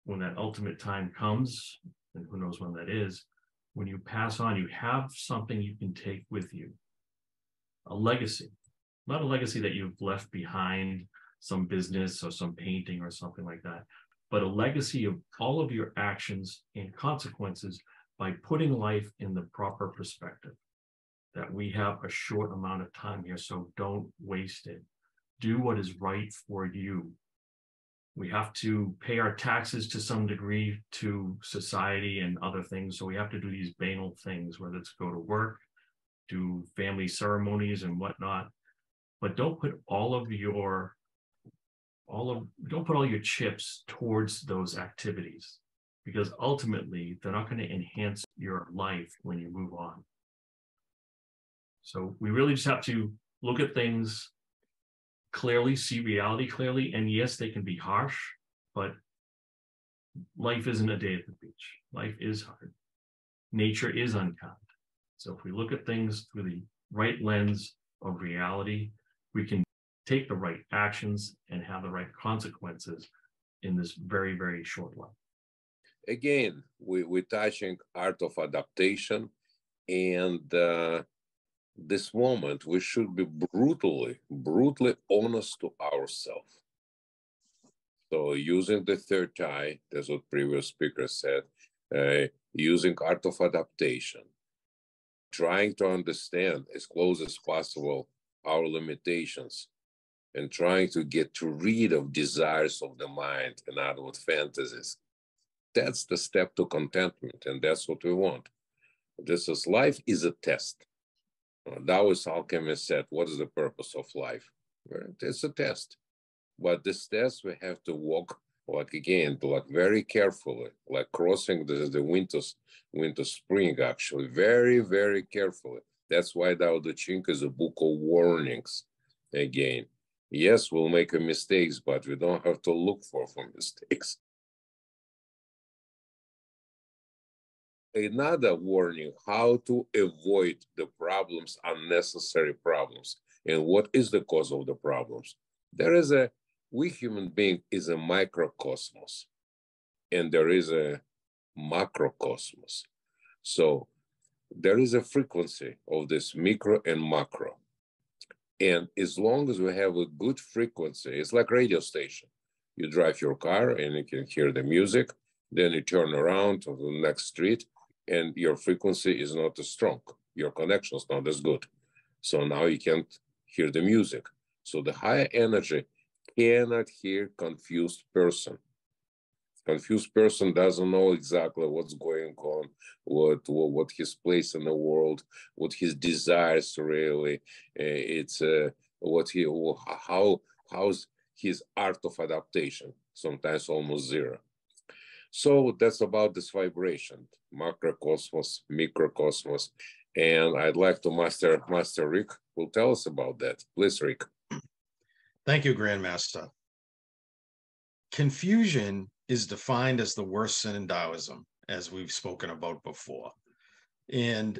when that ultimate time comes, and who knows when that is, when you pass on, you have something you can take with you, a legacy, not a legacy that you've left behind, some business or some painting or something like that, but a legacy of all of your actions and consequences by putting life in the proper perspective, that we have a short amount of time here, so don't waste it. Do what is right for you. We have to pay our taxes to some degree to society and other things. So we have to do these banal things, whether it's go to work, do family ceremonies and whatnot. But don't put all of your, all of, don't put all your chips towards those activities, because ultimately they're not going to enhance your life when you move on. So we really just have to look at things clearly, see reality clearly, and yes, they can be harsh, but life isn't a day at the beach. Life is hard. Nature is unkind. So if we look at things through the right lens of reality, we can take the right actions and have the right consequences in this very, very short life. Again, we, we're touching art of adaptation, and uh... this moment, we should be brutally, brutally honest to ourselves. So using the third eye, that's what previous speaker said, uh, using art of adaptation, trying to understand as close as possible our limitations, and trying to get rid of desires of the mind and outward fantasies. That's the step to contentment, and that's what we want. This is life is a test. Taoist alchemist said, what is the purpose of life? Right? It's a test. But this test, we have to walk, like again, like very carefully, like crossing the, the winter, winter spring, actually, very, very carefully. That's why Tao Te Ching is a book of warnings, again. Yes, we'll make mistakes, but we don't have to look for, for mistakes. Another warning, how to avoid the problems, unnecessary problems, and what is the cause of the problems. There is a, we human being is a microcosmos, and there is a macrocosmos. So there is a frequency of this micro and macro. And as long as we have a good frequency, it's like radio station. You drive your car and you can hear the music, then you turn around to the next street, and your frequency is not as strong. Your connection is not as good. So now you can't hear the music. So the higher energy cannot hear confused person. Confused person doesn't know exactly what's going on, what, what, what his place in the world, what his desires really, uh, it's uh, what he, how, how's his art of adaptation, sometimes almost zero. So that's about this vibration, macrocosmos, microcosmos. And I'd like to Master, Master Rick will tell us about that. Please, Rick. Thank you, Grandmaster. Confusion is defined as the worst sin in Taoism, as we've spoken about before. And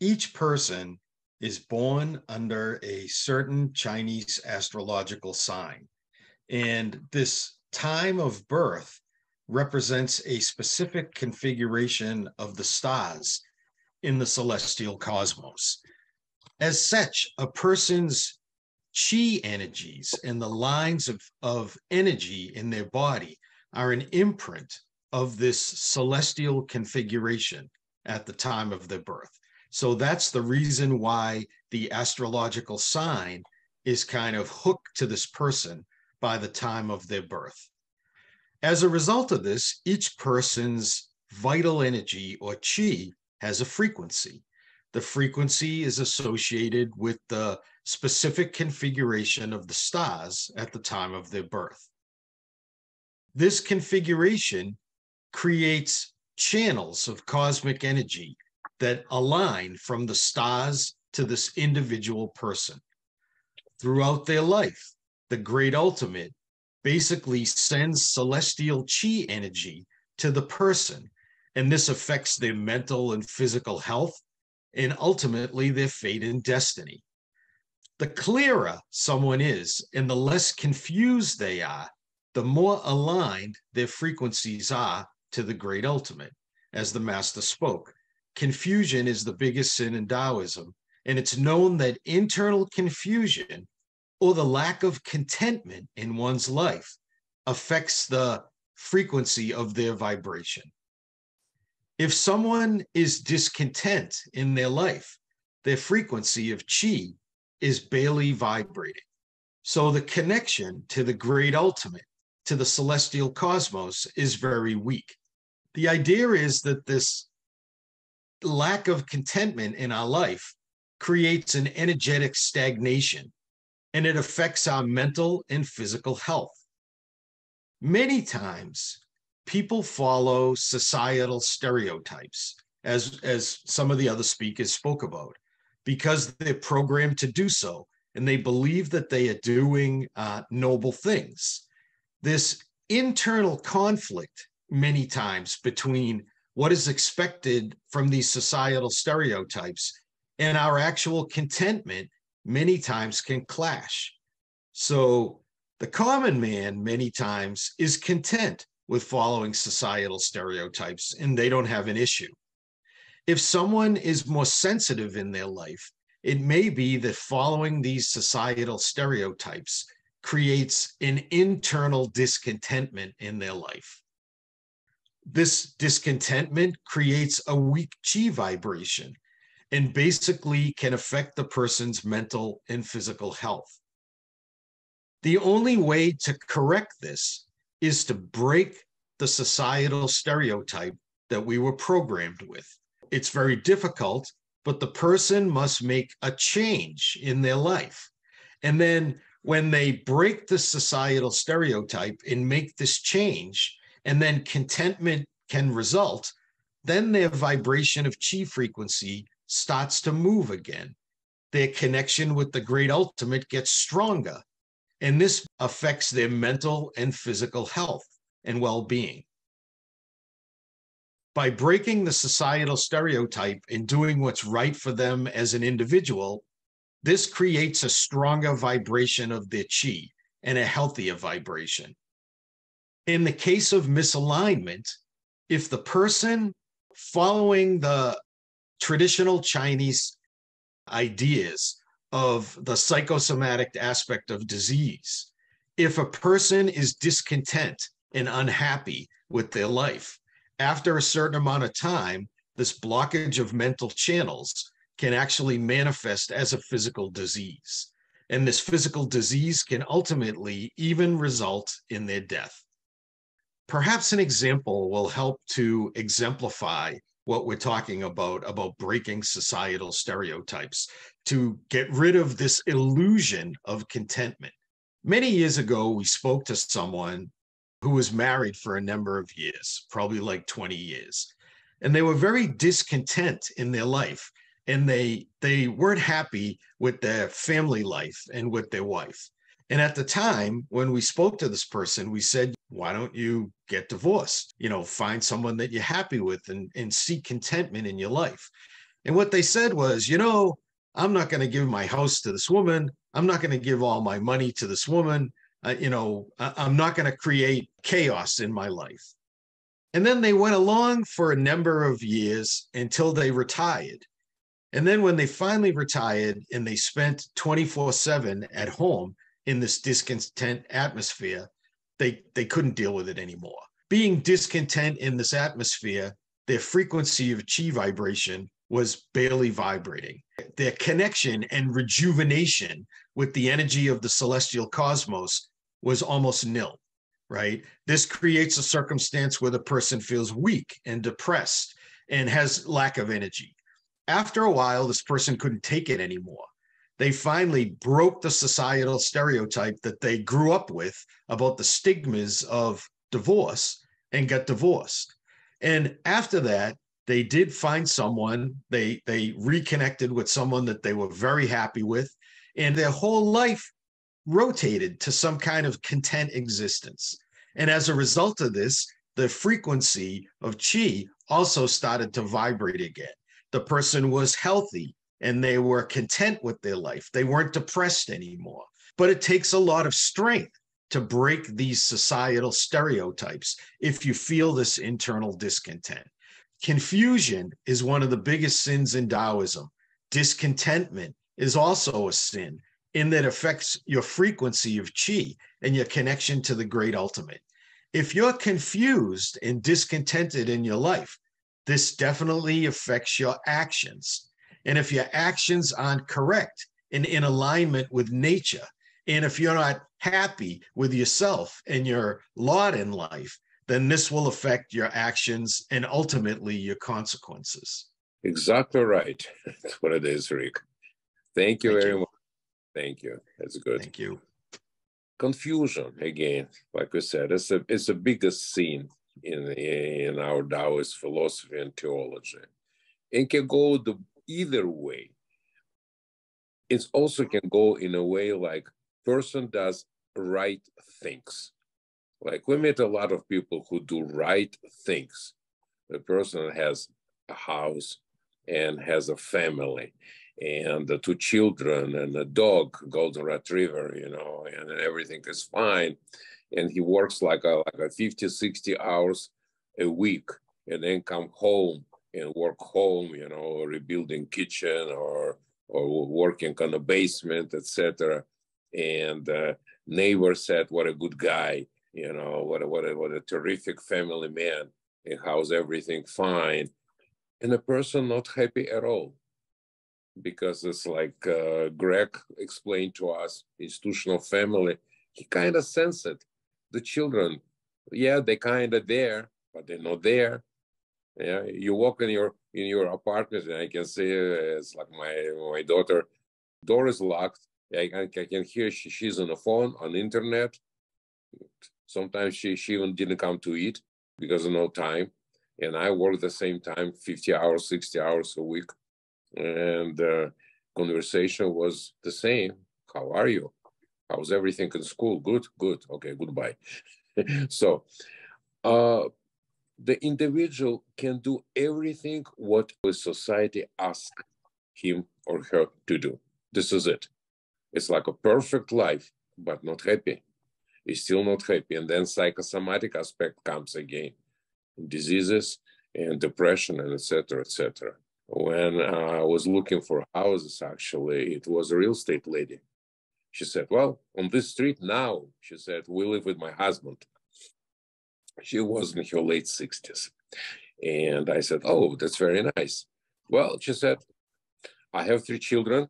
each person is born under a certain Chinese astrological sign. And this time of birth represents a specific configuration of the stars in the celestial cosmos. As such, a person's chi energies and the lines of, of energy in their body are an imprint of this celestial configuration at the time of their birth. So that's the reason why the astrological sign is kind of hooked to this person by the time of their birth. As a result of this, each person's vital energy or chi has a frequency. The frequency is associated with the specific configuration of the stars at the time of their birth. This configuration creates channels of cosmic energy that align from the stars to this individual person. Throughout their life, the Great Ultimate basically sends celestial chi energy to the person, and this affects their mental and physical health, and ultimately their fate and destiny. The clearer someone is and the less confused they are, the more aligned their frequencies are to the great ultimate. As the master spoke, confusion is the biggest sin in Taoism, and it's known that internal confusion or the lack of contentment in one's life affects the frequency of their vibration. If someone is discontent in their life, their frequency of qi is barely vibrating. So the connection to the great ultimate, to the celestial cosmos, is very weak. The idea is that this lack of contentment in our life creates an energetic stagnation, and it affects our mental and physical health. Many times, people follow societal stereotypes, as, as some of the other speakers spoke about, because they're programmed to do so, and they believe that they are doing uh, noble things. This internal conflict many times between what is expected from these societal stereotypes and our actual contentment many times can clash. So the common man many times is content with following societal stereotypes, and they don't have an issue. If someone is more sensitive in their life, it may be that following these societal stereotypes creates an internal discontentment in their life. This discontentment creates a weak qi vibration and basically can affect the person's mental and physical health. The only way to correct this is to break the societal stereotype that we were programmed with. It's very difficult, but the person must make a change in their life. And then when they break the societal stereotype and make this change, and then contentment can result, then their vibration of qi frequency starts to move again. Their connection with the great ultimate gets stronger, and this affects their mental and physical health and well-being. By breaking the societal stereotype and doing what's right for them as an individual, this creates a stronger vibration of their qi and a healthier vibration. In the case of misalignment, if the person following the traditional Chinese ideas of the psychosomatic aspect of disease, if a person is discontent and unhappy with their life, after a certain amount of time, this blockage of mental channels can actually manifest as a physical disease. And this physical disease can ultimately even result in their death. Perhaps an example will help to exemplify what we're talking about, about breaking societal stereotypes, to get rid of this illusion of contentment. Many years ago, we spoke to someone who was married for a number of years, probably like twenty years, and they were very discontent in their life, and they, they weren't happy with their family life and with their wife. And at the time, when we spoke to this person, we said, why don't you get divorced? You know, find someone that you're happy with and, and seek contentment in your life. And what they said was, you know, I'm not going to give my house to this woman. I'm not going to give all my money to this woman. Uh, you know, I, I'm not going to create chaos in my life. And then they went along for a number of years until they retired. And then when they finally retired and they spent twenty-four seven at home, in this discontent atmosphere, they, they couldn't deal with it anymore. Being discontent in this atmosphere, their frequency of qi vibration was barely vibrating. Their connection and rejuvenation with the energy of the celestial cosmos was almost nil, right? This creates a circumstance where the person feels weak and depressed and has lack of energy. After a while, this person couldn't take it anymore. They finally broke the societal stereotype that they grew up with about the stigmas of divorce and got divorced. And after that, they did find someone, they, they reconnected with someone that they were very happy with, and their whole life rotated to some kind of content existence. And as a result of this, the frequency of qi also started to vibrate again. the person was healthy and they were content with their life. They weren't depressed anymore. But it takes a lot of strength to break these societal stereotypes if you feel this internal discontent. Confusion is one of the biggest sins in Taoism. Discontentment is also a sin in that it affects your frequency of qi and your connection to the great ultimate. If you're confused and discontented in your life, this definitely affects your actions. And if your actions aren't correct and in alignment with nature, and if you're not happy with yourself and your lot in life, then this will affect your actions and ultimately your consequences. Exactly right. That's what it is, Rick. Thank you Thank very you. much. Thank you. That's good. Thank you. Confusion, again, like we said, it's a, it's the biggest sin in, in our Taoist philosophy and theology. It can go the, either way. It also can go in a way like person does right things. Like we meet a lot of people who do right things. The person has a house and has a family and the two children and a dog, golden retriever, you know, and everything is fine. And he works like a, like a fifty, sixty hours a week and then come home and work home, you know, rebuilding kitchen or, or working on a basement, et cetera. And uh, neighbor said, what a good guy. You know, what a, what a, what a terrific family man, and how's everything fine. And a person not happy at all. Because it's like uh, Greg explained to us, institutional family, he kind of sensed it. The children, yeah, they kind of there, but they're not there. Yeah, you walk in your in your apartment and I can see uh, it's like my, my daughter, door is locked. I can, I can hear she, she's on the phone, on the internet. Sometimes she, she even didn't come to eat because of no time. And I work the same time, fifty hours, sixty hours a week. And the uh, conversation was the same. How are you? How's everything in school? Good, good. Okay, goodbye. So uh, the individual can do everything what the society asks him or her to do. This is it. It's like a perfect life, but not happy. Is still not happy. And then psychosomatic aspect comes again, diseases and depression and et cetera, et cetera. When I was looking for houses, actually, it was a real estate lady. She said, well, on this street now, she said, we live with my husband. She was in her late sixties. And I said, oh, that's very nice. Well, she said, I have three children.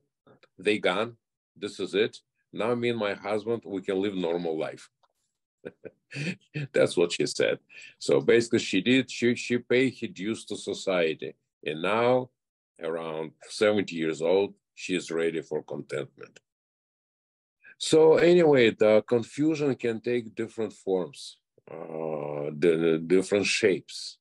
They gone. This is it. Now me and my husband, we can live normal life. That's what she said. So basically she did, she, she paid her dues to society. And now around seventy years old, she is ready for contentment. So anyway, the confusion can take different forms, uh, the, the different shapes,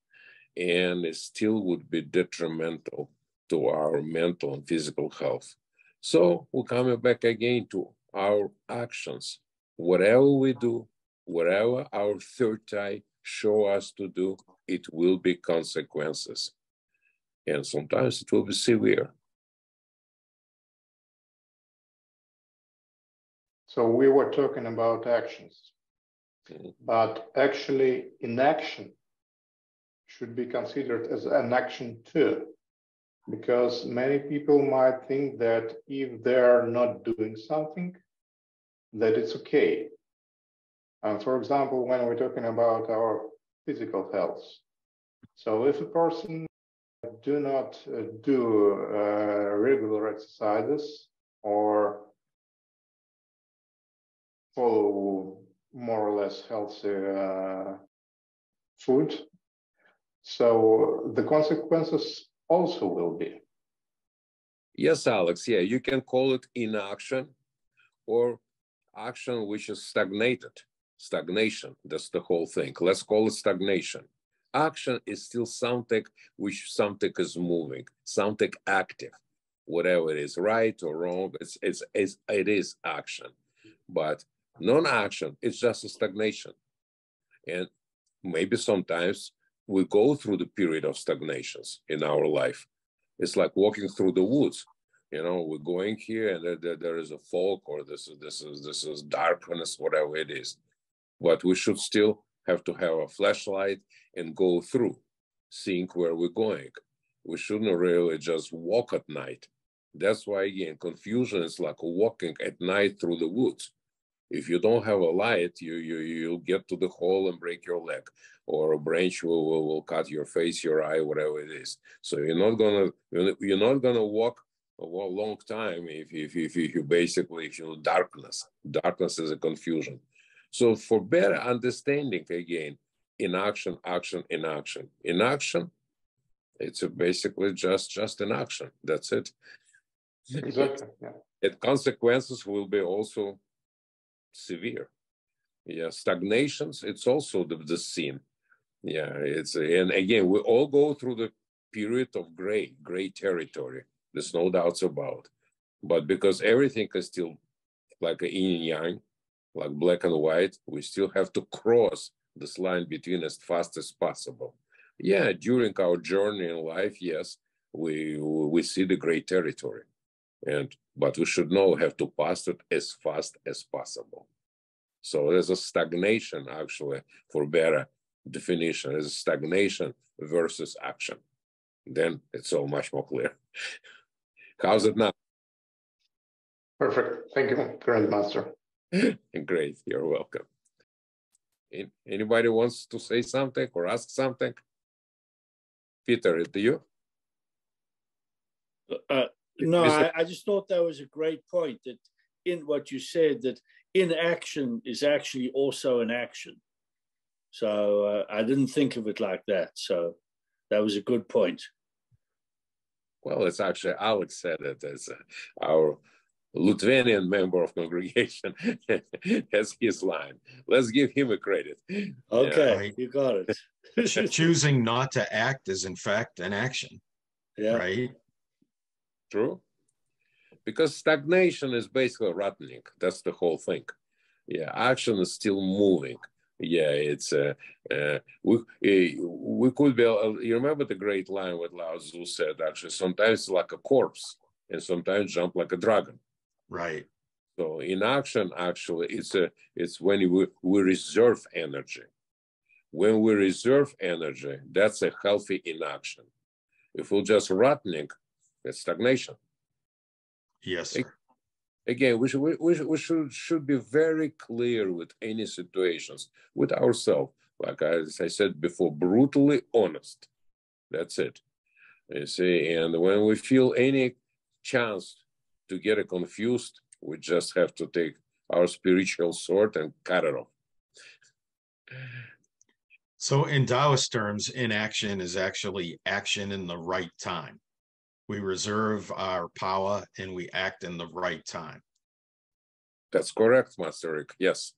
and it still would be detrimental to our mental and physical health. So we're coming back again to our actions. Whatever we do, whatever our third eye show us to do, it will be consequences. And sometimes it will be severe. So we were talking about actions, mm-hmm. but actually inaction should be considered as an action too. Because many people might think that if they are not doing something, that it's okay. And for example, when we're talking about our physical health, so if a person do not do uh, regular exercises or follow more or less healthy uh, food, so the consequences also will be. Yes, Alex, yeah, you can call it inaction or action which is stagnated. Stagnation, that's the whole thing. Let's call it stagnation. Action is still something which something is moving, something active, whatever it is, right or wrong, it's, it's, it's, it is action. But non-action, it's just a stagnation. And maybe sometimes we go through the period of stagnations in our life. it's like walking through the woods. You know, we're going here, and there, there, there is a fog, or this is this is this is darkness, whatever it is. But we should still have to have a flashlight and go through, seeing where we're going. We shouldn't really just walk at night. That's why, again, confusion is like walking at night through the woods. If you don't have a light, you you you'll get to the hole and break your leg, or a branch will, will, will cut your face, your eye, whatever it is. So you're not gonna you're not gonna walk a long time if if if you basically if you know darkness. Darkness is a confusion. So for better understanding, again, inaction, action, inaction, inaction, it's basically just just inaction. That's it. Exactly. Yeah. And consequences will be also severe. Yeah, stagnations. It's also the the sin. Yeah, it's and again we all go through the period of gray, gray territory. There's no doubts about, but because everything is still like a yin and yang, like black and white, we still have to cross this line between as fast as possible. Yeah, during our journey in life, yes, we we see the gray territory, and but we should know have to pass it as fast as possible. So there's a stagnation, actually, for better definition, there's a stagnation versus action. Then it's so much more clear. How's it now? Perfect. Thank you, Grandmaster. Great. You're welcome. Anybody wants to say something or ask something? Peter, do you? Uh, no, I, I just thought that was a great point, that in what you said, that inaction is actually also an action. So uh, I didn't think of it like that. So that was a good point. Well, it's actually Alex said it as uh, our Lithuanian member of congregation has his line. Let's give him a credit. Okay, you know? You got it. Choosing not to act is, in fact, an action. Yeah. Right? True. Because stagnation is basically rotting. That's the whole thing. Yeah, action is still moving. Yeah, it's uh, uh, we uh, we could be. Uh, you remember the great line what Laozi said? Actually, sometimes like a corpse, and sometimes jump like a dragon. Right. So in action, actually, it's a it's when we we reserve energy. When we reserve energy, that's a healthy inaction. If we're just rotting, it's stagnation. Yes. Sir. Again, we should, we, should, we should, should be very clear with any situations, with ourselves. Like I, as I said before, brutally honest. That's it. You see, and when we feel any chance to get confused, we just have to take our spiritual sword and cut it off. So in Taoist terms, inaction is actually action in the right time. We reserve our power and we act in the right time. That's correct, Master Rick. Yes,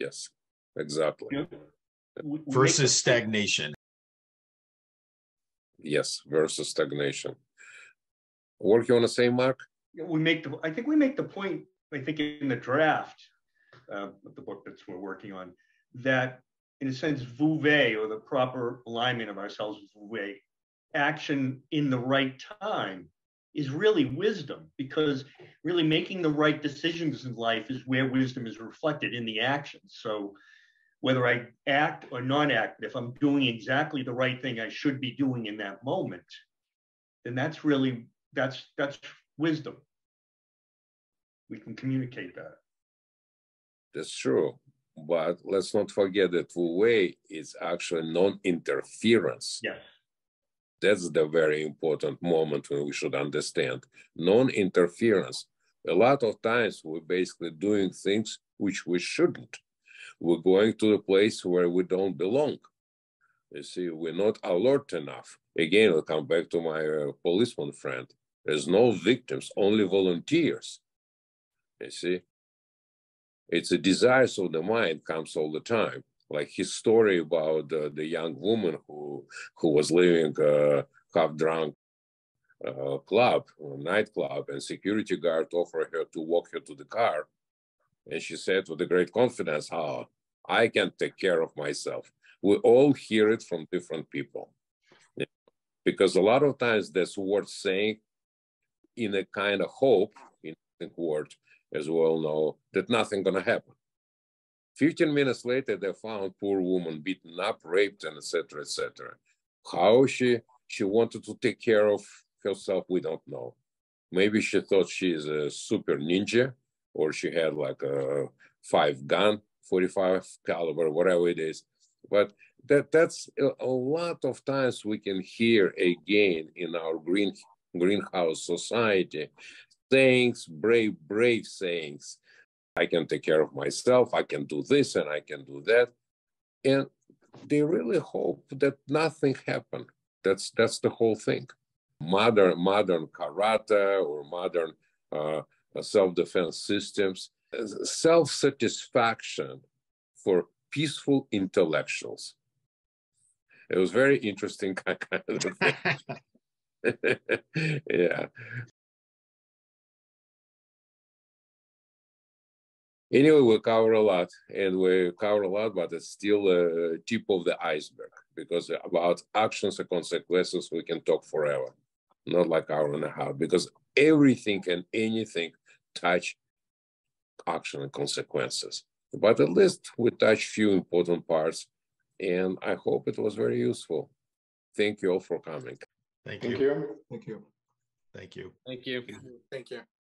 yes, exactly. You know, versus stagnation. Yes, versus stagnation. What do you want to say, Mark? We make the. I think we make the point. I think in the draft uh, of the book that we're working on, that in a sense, Wu Wei, or the proper alignment of ourselves with Wu Wei, action in the right time is really wisdom, because really making the right decisions in life is where wisdom is reflected in the actions. So whether I act or non-act, if I'm doing exactly the right thing I should be doing in that moment, then that's really, that's, that's wisdom. We can communicate that. That's true. But let's not forget that Wu Wei is actually non-interference. Yes. That's the very important moment when we should understand non-interference. A lot of times we're basically doing things which we shouldn't. We're going to a place where we don't belong. You see, we're not alert enough. Again, I'll come back to my uh, policeman friend. There's no victims, only volunteers. You see, it's a desire of the mind comes all the time. Like his story about uh, the young woman who who was leaving a half-drunk uh, club, nightclub, and security guard offered her to walk her to the car. And she said with a great confidence, "Oh, I can take care of myself." We all hear it from different people. because a lot of times that's worth saying in a kind of hope, in the word, as we all know, that nothing's gonna happen. fifteen minutes later, they found poor woman beaten up, raped, and et cetera, et cetera. How she, she wanted to take care of herself, we don't know. Maybe she thought she's a super ninja, or she had like a five gun, forty-five caliber, whatever it is. But that, that's a lot of times we can hear again in our green, greenhouse society, sayings, brave, brave sayings. I can take care of myself, I can do this and I can do that. And they really hope that nothing happened. That's, that's the whole thing. Modern, modern karate or modern uh, self-defense systems, self-satisfaction for peaceful intellectuals. It was very interesting kind of thing. Yeah. Anyway, we cover a lot, and we cover a lot, but it's still a tip of the iceberg, because about actions and consequences, we can talk forever, not like hour and a half, because everything and anything touch action and consequences. But at least we touch few important parts, and I hope it was very useful. Thank you all for coming. Thank you. Thank you. Thank you. Thank you. Thank you. Thank you.